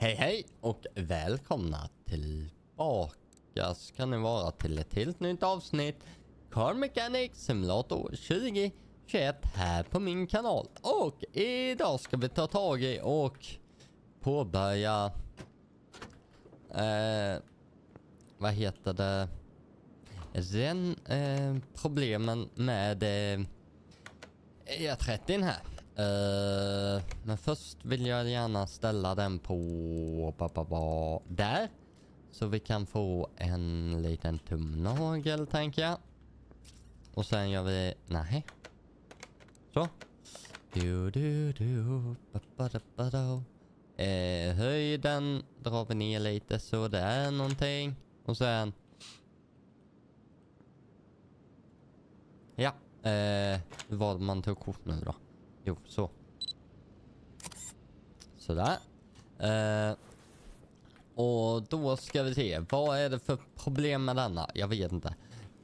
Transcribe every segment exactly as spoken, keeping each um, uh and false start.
Hej hej och välkomna tillbaka ska ni vara till ett helt nytt avsnitt Car Mechanic Simulator tjugo tjugoett här på min kanal. Och idag ska vi ta tag i och påbörja eh, vad heter det den eh, problemen med eh, E trettio här. Uh, men först vill jag gärna ställa den på ba, ba, ba, där. Så vi kan få en liten tumnagel tänker jag. Och sen gör vi... Nej. Så. Du, du, du, ba, ba, ba, ba. Uh, höjden drar vi ner lite så det är någonting. Och sen... Ja. Uh, vad man tog kort nu då. Jo, så. Sådär. Eh, och då ska vi se. Vad är det för problem med denna? Jag vet inte.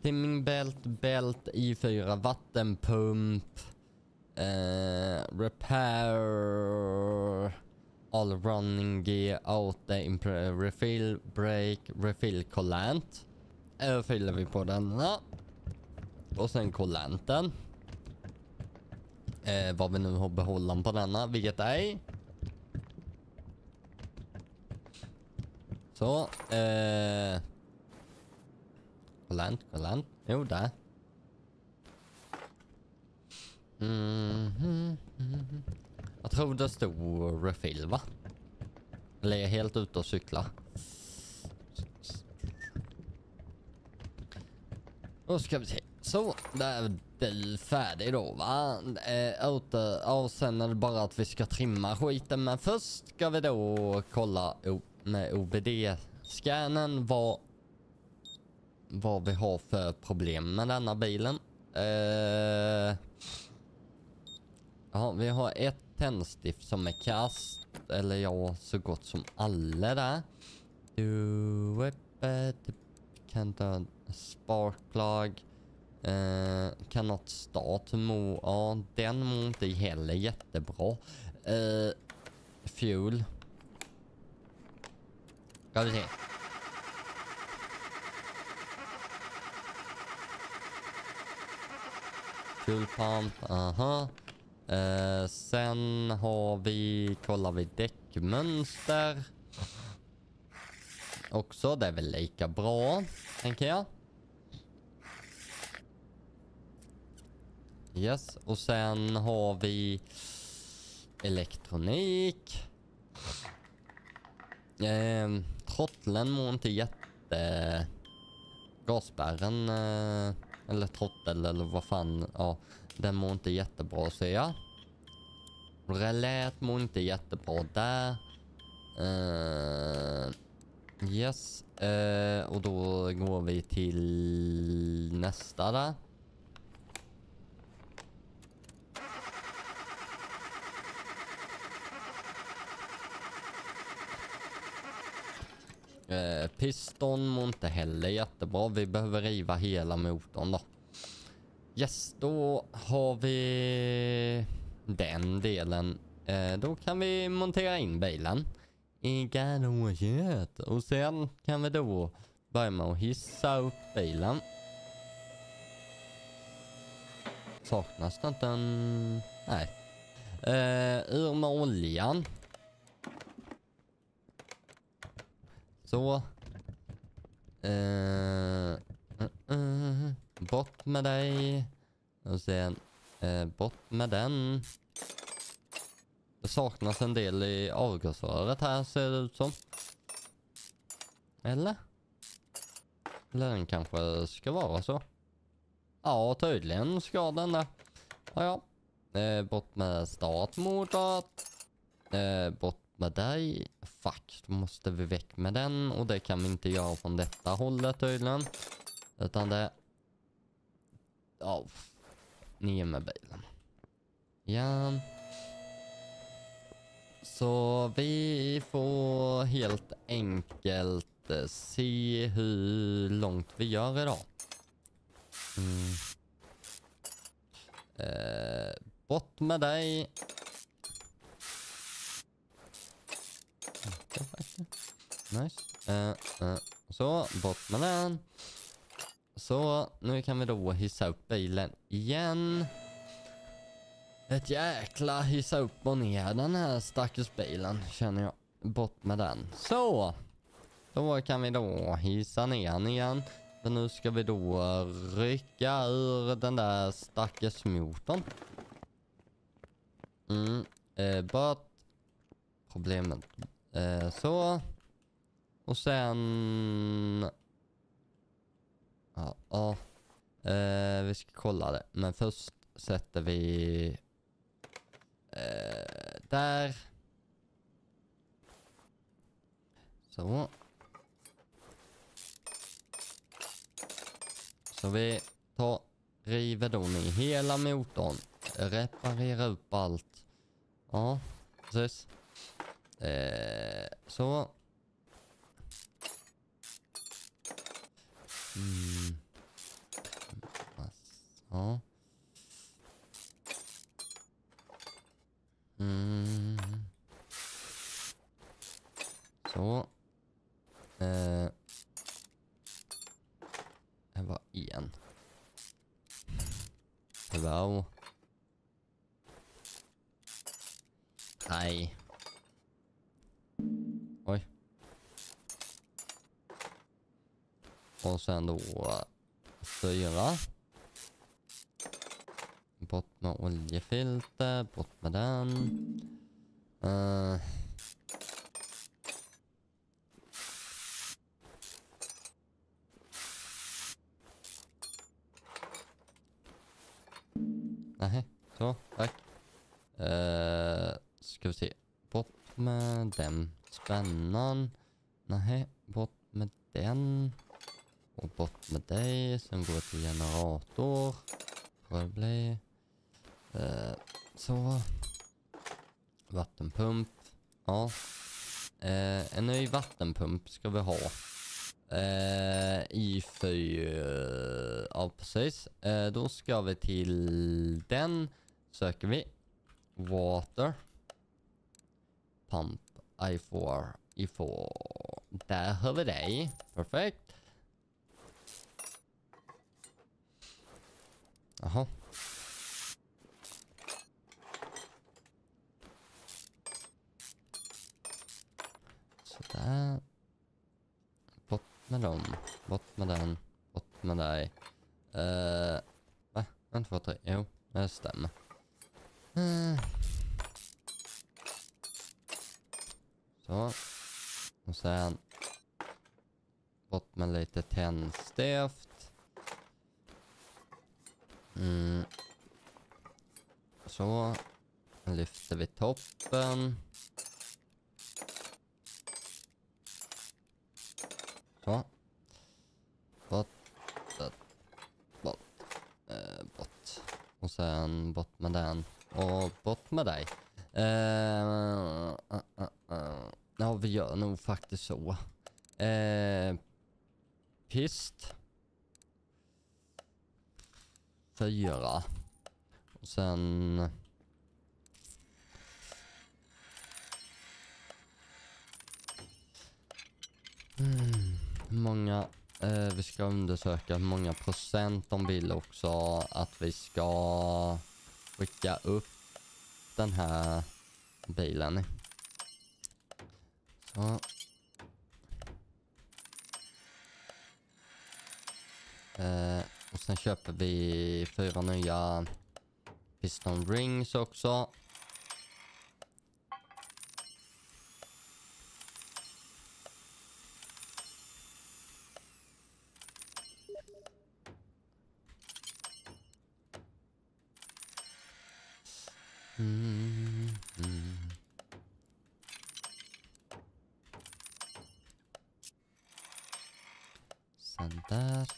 Timmingbält, bält, I fyra, vattenpump. Eh, repair. All running gear out there. Refill, break, refill collant. Eh, fyller vi på denna. Och sen collanten. Eh, vad vi nu har behållan på denna. Vilket är. Så. Eh. Kollant, kollant. Jo, där. Mm -hmm. Mm -hmm. Jag tror det stod refill va? Eller är helt ute och cykla. Då ska vi se. Så, där är du färdig då va? Äh, åter, och sen är det bara att vi ska trimma skiten. Men först ska vi då kolla med O B D-scannen vad, vad vi har för problem med denna bilen. Äh, ja, vi har ett tändstift som är kast. Eller ja, så gott som alla där. Du kan ta sparklag. Uh, cannot start mo, ja, den mår inte heller jättebra. Uh, fuel. Ska vi se. Fuel pump, aha. Uh, sen har vi, kollar vi däckmönster. Också, det är väl lika bra, tänker jag. Yes, och sen har vi elektronik. Eh, trottlen mår inte jätte... Gasbären, eh, eller trottel, eller vad fan. Ja, den mår inte jättebra, ser jag. Relät mår inte jättebra där. Eh, yes, eh, och då går vi till nästa där. Uh, piston mår inte heller jättebra. Vi behöver riva hela motorn då. Yes, då har vi den delen. Uh, då kan vi montera in bilen i garaget. Och sen kan vi då börja med att hissa upp bilen. Saknas det inte en... Nej. Uh, ur med oljan. Så. Uh, uh, uh, bort med dig. Och sen. Uh, bort med den. Det saknas en del i avgasröret här ser det ut som. Eller? Eller den kanske ska vara så. Ja tydligen ska den där. Ja ja. Uh, bort med startmotorn. Uh, bort med dig. Fuck, då måste vi väck med den. Och det kan vi inte göra från detta hållet tydligen. Utan det... Ja, oh. Ner med bilen. Ja. Så vi får helt enkelt se hur långt vi gör idag. Mm. Eh, bort med dig. Nice. Uh, uh. Så, bort med den. Så, nu kan vi då hissa upp bilen igen. Ett jäkla hissa upp och ner den här stackars bilen, känner jag. Bort med den. Så, då kan vi då hissa ner den igen. Men nu ska vi då rycka ur den där stackars motorn. Mm, eh, bort. Problemet. Eh, så. Och sen... Ja, ja. Eh, vi ska kolla det. Men först sätter vi... Eh, där. Så. Så vi tar... River då i hela motorn. Reparera upp allt. Ja, precis. Eh, så... Mm. Ja. Mm. Så. Eh. Det var en. Wow. Nej. Oj. Och sen då styra. Bort med oljefilter. Bort med den. Uh. Nej, så. Tack. Uh, ska vi se. Bort med den. Spännande. Nej, bort med den. Och bort med dig. Sen går till generator. Probably. Eh, så. Vattenpump. Ja. Eh, en ny vattenpump ska vi ha. Eh, I fyra. Ja, precis. Eh, då ska vi till den. Söker vi. Water. Pump. I fyra. I fyra. Där har vi dig. Perfekt. Jaha. Sådär. Bort med dem. Bort med den. Bort med dig. Uh, va? En, två, tre. Jo, det stämmer. Uh. Så. Och sen. Bort med lite tändstift. Mm. Så lyfter vi toppen. Så. Bort. Bort. Eh, bort. Och sen bort med den. Och bort med dig. Eh, uh, uh, uh. Ja, vi gör nog faktiskt så. Eh, pist. Fyra. Och sen... Mm, många... Eh, vi ska undersöka hur många procent de vill också att vi ska skicka upp den här bilen. Så. Eh... Och sen köper vi fyra nya piston rings också. Mm, mm. Sen där.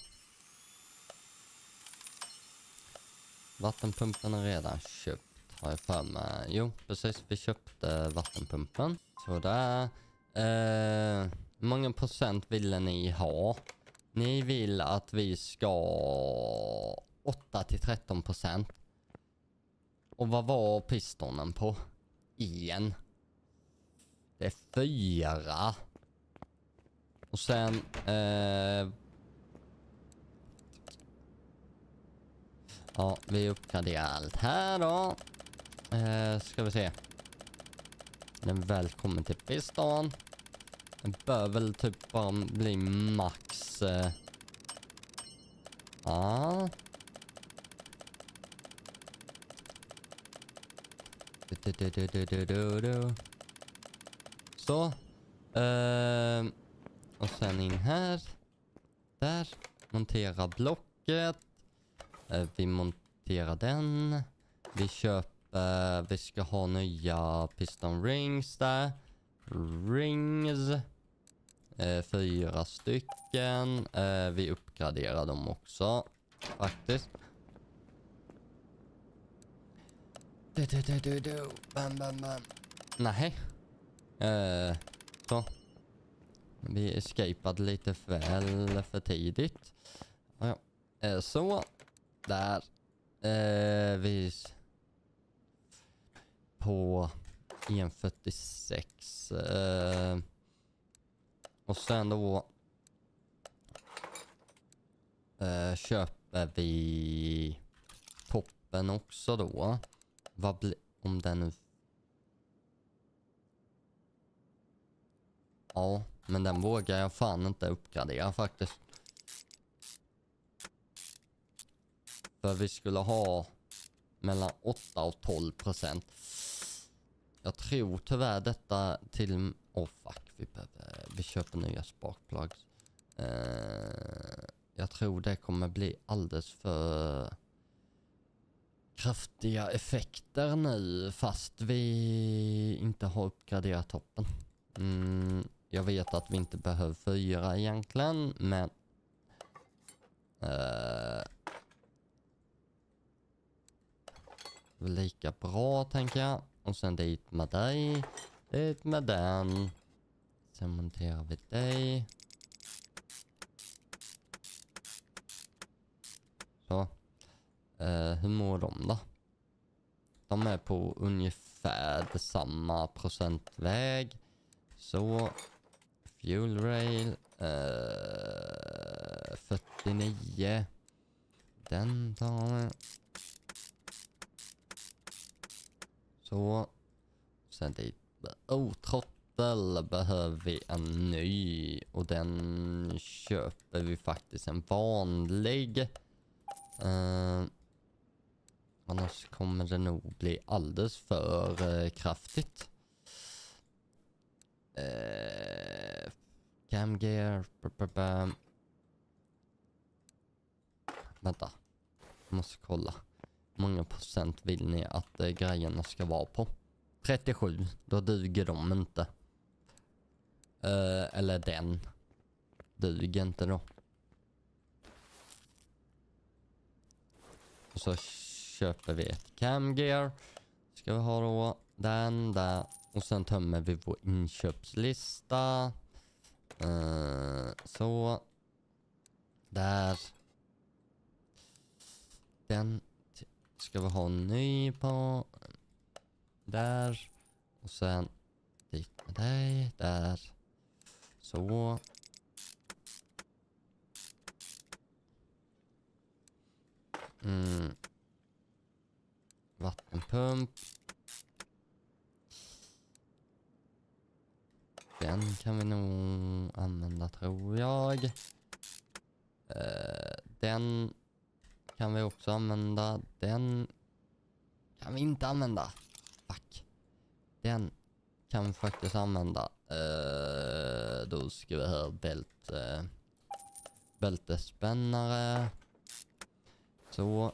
Vattenpumpen är redan köpt, har jag för mig. Jo, precis. Vi köpte vattenpumpen. Så där. Hur eh, många procent ville ni ha? Ni vill att vi ska åtta till tretton procent. Och vad var pistonen på? En. Det är fyra. Och sen... Eh... Ja, vi uppgraderar allt här då. Eh, ska vi se. Men välkommen till pistan. Den bör väl typ bara bli max. Eh. Ja. Du, du, du, du, du, du, du. Så. Eh. Och sen in här. Där. Montera blocket. Eh, vi monterar den. Vi köper... Vi ska ha nya piston rings där. Rings. Eh, fyra stycken. Eh, vi uppgraderar dem också. Faktiskt. Du, du, du, du, du. Bam, bam, bam. Nej. Eh, så. Vi escapade lite väl för tidigt. Ja, eh, så. Där. Eh, vi... På en fyrtiosex. Eh, och sen då... Eh, köper vi... Toppen också då. Vad blir... Om den nu... Ja, men den vågar jag fan inte uppgradera faktiskt. För vi skulle ha mellan åtta och tolv procent. Jag tror tyvärr detta till... Åh oh, fuck, vi, behöver... vi köper nya sparkplug. Uh, jag tror det kommer bli alldeles för kraftiga effekter nu. Fast vi inte har uppgraderat toppen. Mm, jag vet att vi inte behöver fyra egentligen, men... Uh, lika bra tänker jag. Och sen dit med dig. Dit med den. Sen monterar vi dig. Så. Eh, hur mår de då? De är på ungefär samma procentväg. Så. Fuel rail. Eh, fyrtionio. Den tar vi. Så. Sen dit. Oh, trottel behöver vi en ny. Och den köper vi faktiskt en vanlig. Eh, annars kommer det nog bli alldeles för eh, kraftigt. Eh, camgear. Vänta. Jag måste kolla. Många procent vill ni att eh, grejerna ska vara på? trettiosju. Då duger de inte. Eh, eller den. Duger inte då. Och så köper vi ett camgear. Ska vi ha då. Den där. Och sen tömmer vi vår inköpslista. Eh, så. Där. Den. Ska vi ha en ny på där och sen dit med dig där så mm. Vattenpump, den kan vi nog använda tror jag. Uh, den kan vi också använda. Den kan vi inte använda. Fuck. Den kan vi faktiskt använda. Uh, då ska vi ha bält, uh, bältespännare. Så.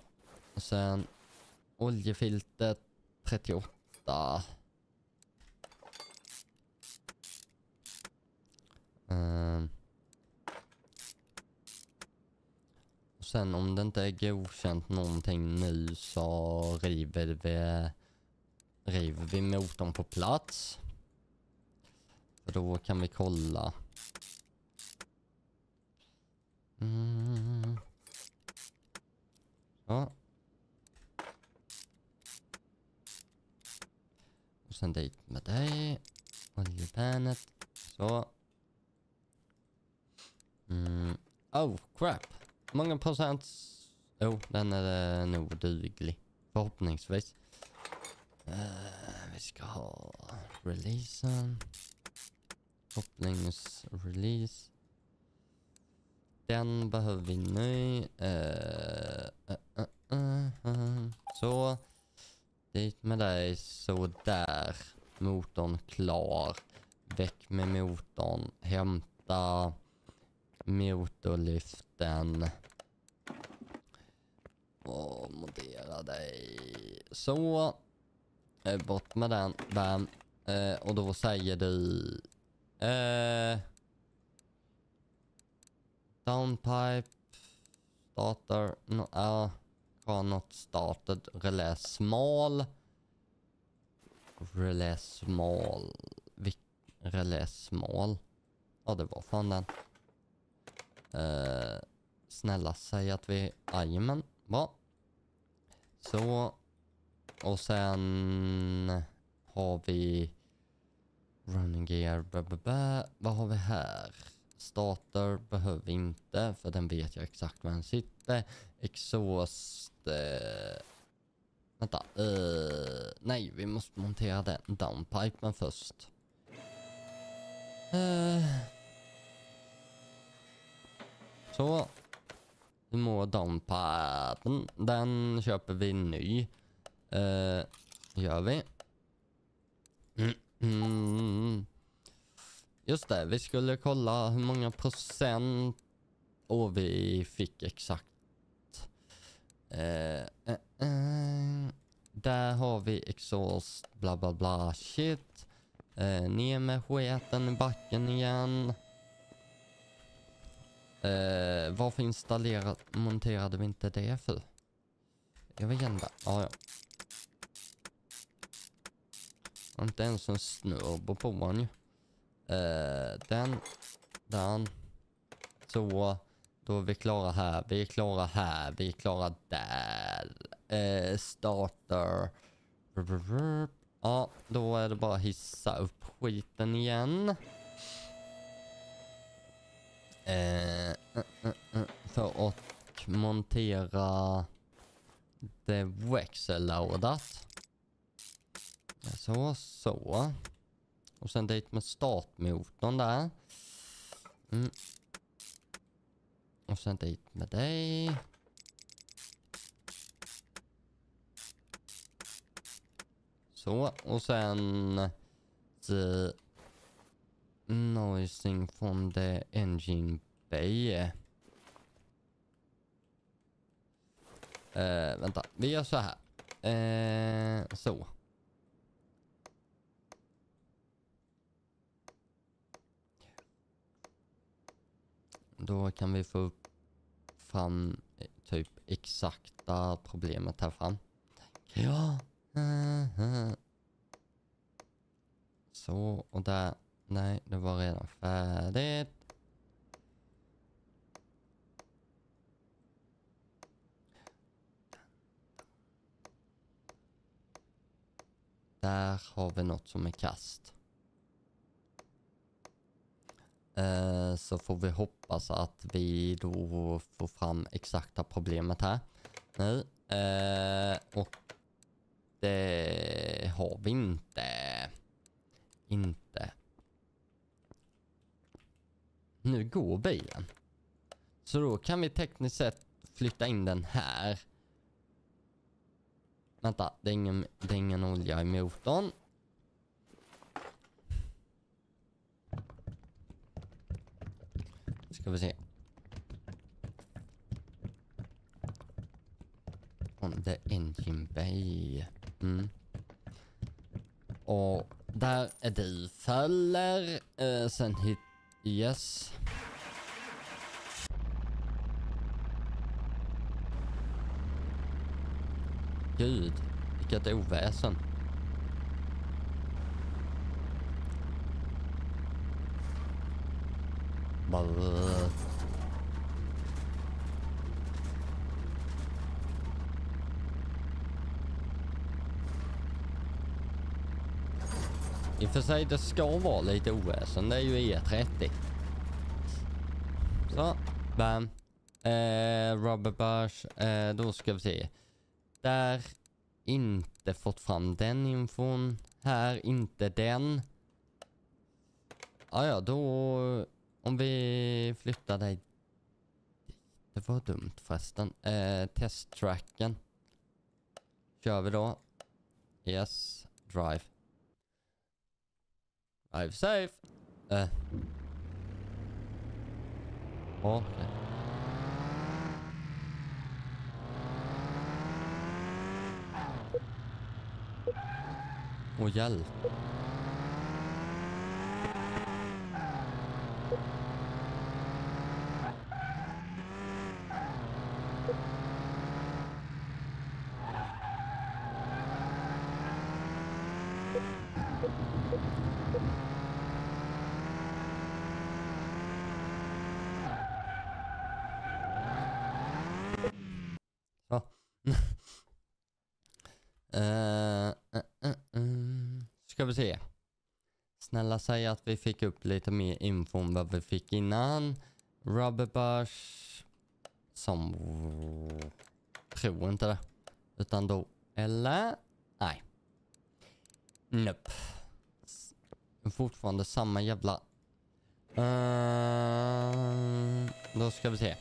Och sen oljefiltret trettioåtta. Uh. Sen om det inte är godkänt någonting nu så river vi, river vi motorn på plats. För då kan vi kolla. Mm. Ja. Och sen dit med dig. Oljepannet. Så. Mm. Oh, crap. Många procents... Jo, oh, den är eh, nog duglig. Förhoppningsvis. Uh, vi ska ha... Releasen. Kopplingsrelease. Den behöver vi nu. Uh, uh, uh, uh, uh. Så. Dit med dig. Så där. Motorn klar. Väck med motorn. Hämta motorlyften. Och montera dig. Så. Bort med den. Bam. Uh, och då säger du... Uh, downpipe. Starter. No, uh, car not started. Relay small. Relay small. Relay small. Ja, det var fan den. Uh, snälla säg att vi... Jajamän. Bra. Så. Och sen... Har vi... Running gear. Blah, blah, blah. Vad har vi här? Starter behöver vi inte. För den vet jag exakt var den sitter. Exhaust. Eh, vänta. Eh, nej, vi måste montera den. Downpipen först. Eh. Så. Hur mår downpipen? Den köper vi ny. Eh, gör vi. Mm. Mm. Just det, vi skulle kolla hur många procent och vi fick exakt. Eh, eh, eh. Där har vi exhaust, bla bla bla, shit. Eh, ner med sketen i backen igen. Eh, varför installerade, monterade vi inte det för? Jag vet inte, ah, ja. Inte ens en snurr på man ju. Uh, den. Den. Så. Då är vi klara här. Vi är klara här. Vi är klara där. Uh, starter. Ja, då är det bara hissa upp skiten igen. Uh, uh, uh, för att montera det växellådat. Så, så. Och sen dit med startmotorn där. Mm. Och sen dit med dig. Så, och sen... The noising from the engine bay. Uh, vänta, vi gör så här. Uh, så. Då kan vi få upp fram typ exakta problemet här fram. Ja. Så och där. Nej, det var redan färdigt. Där har vi något som är kast. Uh, så får vi hoppas att vi då får fram exakta problemet här. Nej. Uh, och det har vi inte. Inte. Nu går bilen. Så då kan vi tekniskt sett flytta in den här. Vänta, det är ingen, det är ingen olja i motorn. Ska vi se. On the engine bay. Mm. Och där är det fäller. Uh, sen hit. Yes. Gud. Vilket oväsen. I och för sig det ska vara lite oväsen. Det är ju E trettio. Så. Bam. Eh, rubber bash. Eh, då ska vi se. Där. Inte fått fram den infon. Här inte den. Ah, ja, då... Om vi flyttar dig... Det var dumt förresten. Eh, testtracken. Kör vi då. Yes. Drive. Drive safe. Eh. Okej. Okay. Åh, oh, hjälp. Ska vi se. Snälla säg att vi fick upp lite mer info om vad vi fick innan. Rubber bush. Som... Tror inte det. Utan då... Eller... Nej. Nope. Fortfarande samma jävla... Uh, då ska vi se.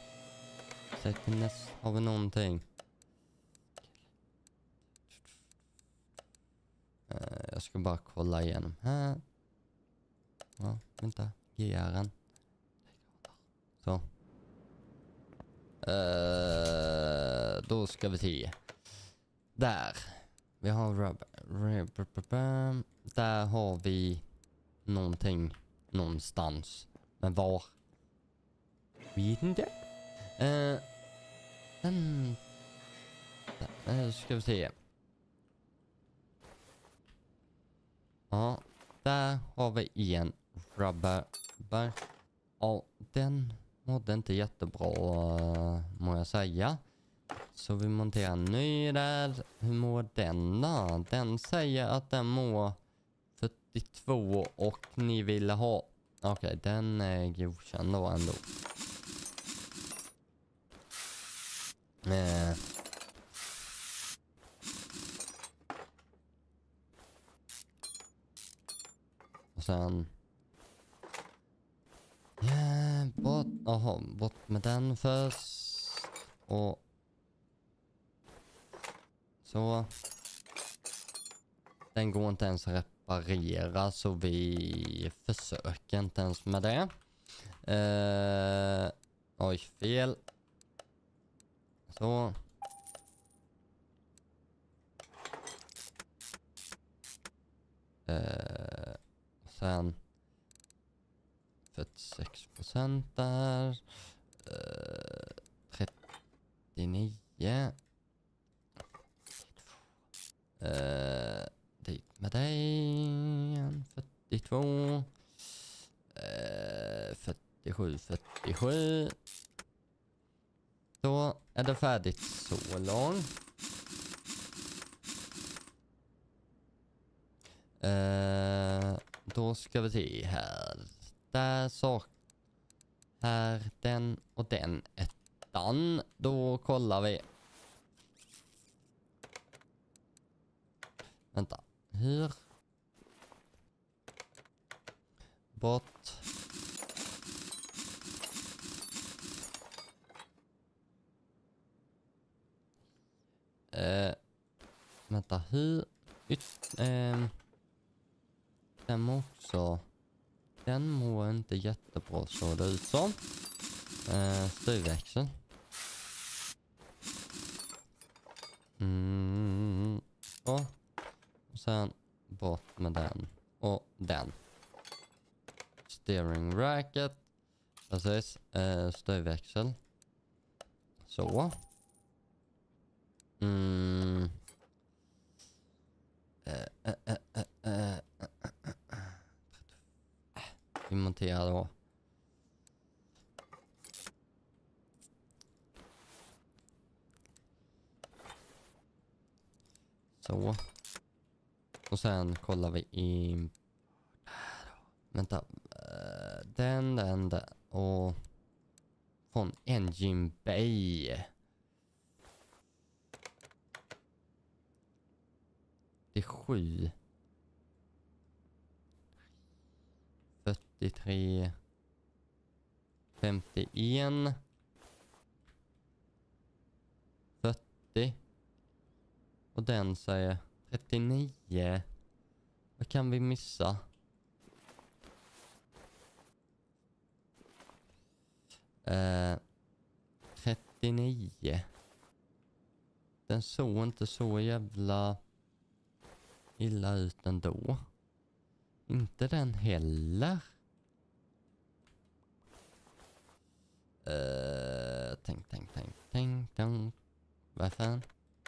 Secondness. Har vi någonting? Jag ska bara kolla igenom här. Ja, vänta. G R:en. Så. Uh, då ska vi se. Där. Vi har rubber. Rubber, rubber. Där har vi någonting. Någonstans. Men var? Vet inte. Uh, den. Uh, ska vi se. Ja, där har vi en rubber. Ja, den mådde inte jättebra må jag säga. Så vi monterar en ny där. Hur mår den då? Den säger att den mår fyrtiotvå och ni vill ha... Okej, okay, den är godkänd då ändå. Eh... Sen. Yeah, bort, aha, bort med den först. Och. Så. Den går inte ens att reparera. Så vi försöker inte ens med det. Uh, oj, fel. Så. Uh. Sen fyrtiosex procent där. Uh, trettionio. Uh, dit med dig. fyrtiotvå. Uh, fyrtiosju, fyrtiosju. Då är det färdigt så långt. Uh, Då ska vi se här. Där sak. Här den och den ettan. Då kollar vi. Vänta. Hur? Bort. Uh, vänta. Hur? Yt, uh. Den också. Den mår inte jättebra så det ut som. Eh, styrväxeln. Mm. Ja. Och sen bort med den. Och den. Steering racket. Precis. Eh, styrväxel. Så. Mm. Eh, eh, eh, eh, eh. Vi monterar då. Så. Och sen kollar vi in. Vänta. Den, den, den. Och Von Engine Bay. Det är sju. fyrtiotre. femtioen. fyrtio. Och den säger trettionio. Vad kan vi missa? Uh, trettionio. Den såg inte så jävla illa ut ändå. Inte den heller. Uh, tänk, tänk, tänk, tänk, tänk. Vad fan?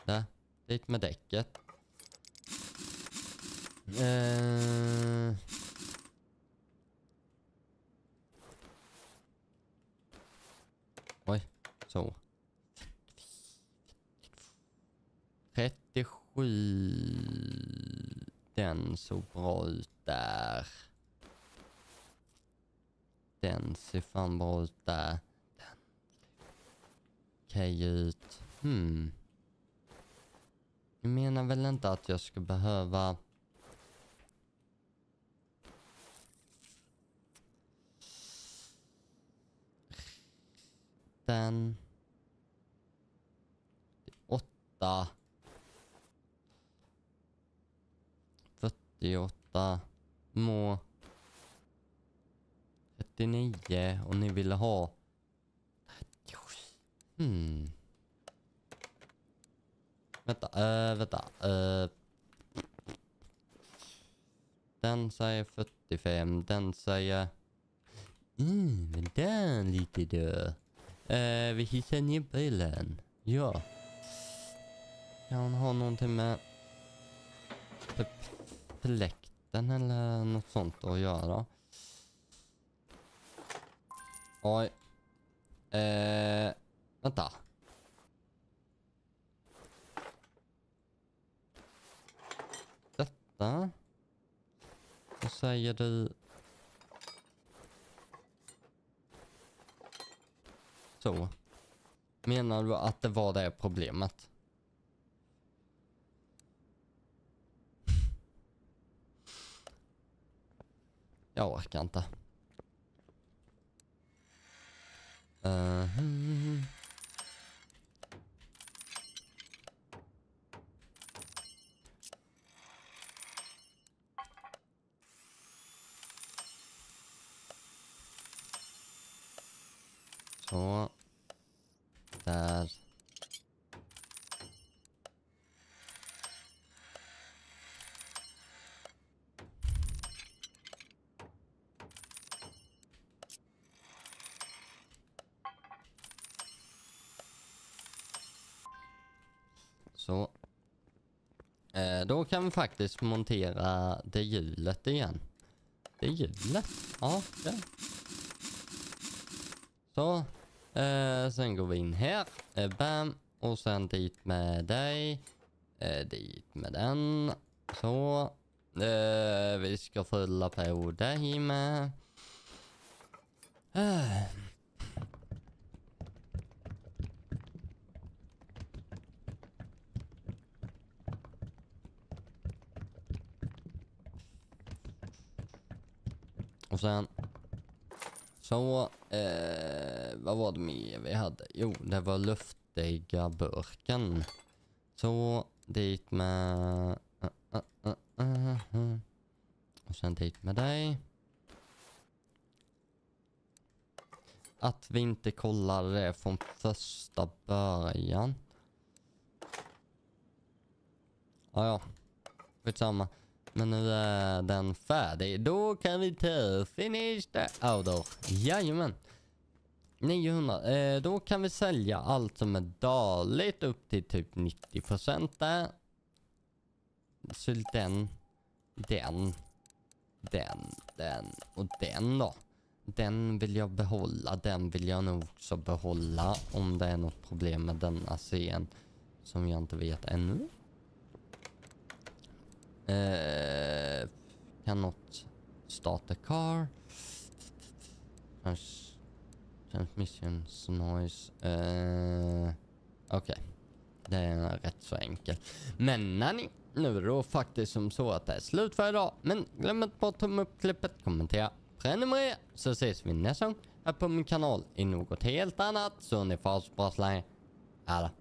Där. Dit med däcket. Uh. Oj, så. trettiosju. Den såg bra ut där. Den ser fan bra ut där. Den. Okej ut. Hmm. Jag menar väl inte att jag ska behöva... Den. åtta. fyrtioåtta. Må. trettionio. Och ni ville ha. Hmm. Vänta. Äh, vänta. Äh. Den säger fyrtiofem. Den säger. Mm, men den lite dö. Uh, vi hittar ner bilen. Ja. Kan hon ha någonting med fläkten eller något sånt att göra? Oj. Uh, vänta. Detta. Vad säger du? Så. Menar du att det var det problemet? Jag orkar inte. Uh-huh. Så. Där. Så. Eh, då kan vi faktiskt montera det hjulet igen. Det hjulet? Ja, det. Så. Eh, sen går vi in här. Eh, bam. Och sen dit med dig. Eh, dit med den. Så. Eh, vi ska fylla på dig med. Eh. Och sen. Så, eh, vad var det mer vi hade? Jo, det var luftiga burken. Så, dit med... Uh, uh, uh, uh. Och sen dit med dig. Att vi inte kollade det från första början. Ja, ja. Skitsamma. Men nu är den färdig. Då kan vi ta finish the outdoor. Jajamän. niohundra. Eh, då kan vi sälja allt som är dåligt upp till typ nittio procent där. Så den. Den. Den. Den. Och den då. Den vill jag behålla. Den vill jag nog också behålla. Om det är något problem med denna scen. Som jag inte vet ännu. Uh, cannot start the car. Transmissions, noise. Uh, Okej. Okay. Det är rätt så enkelt. Men nanny, nu är det då faktiskt som så att det är slut för idag. Men glöm inte bara tumme upp klippet, kommentera, prenumerera. Så ses vi nästa gång här på min kanal i något helt annat. Så ni får ha så bra så länge. Alla.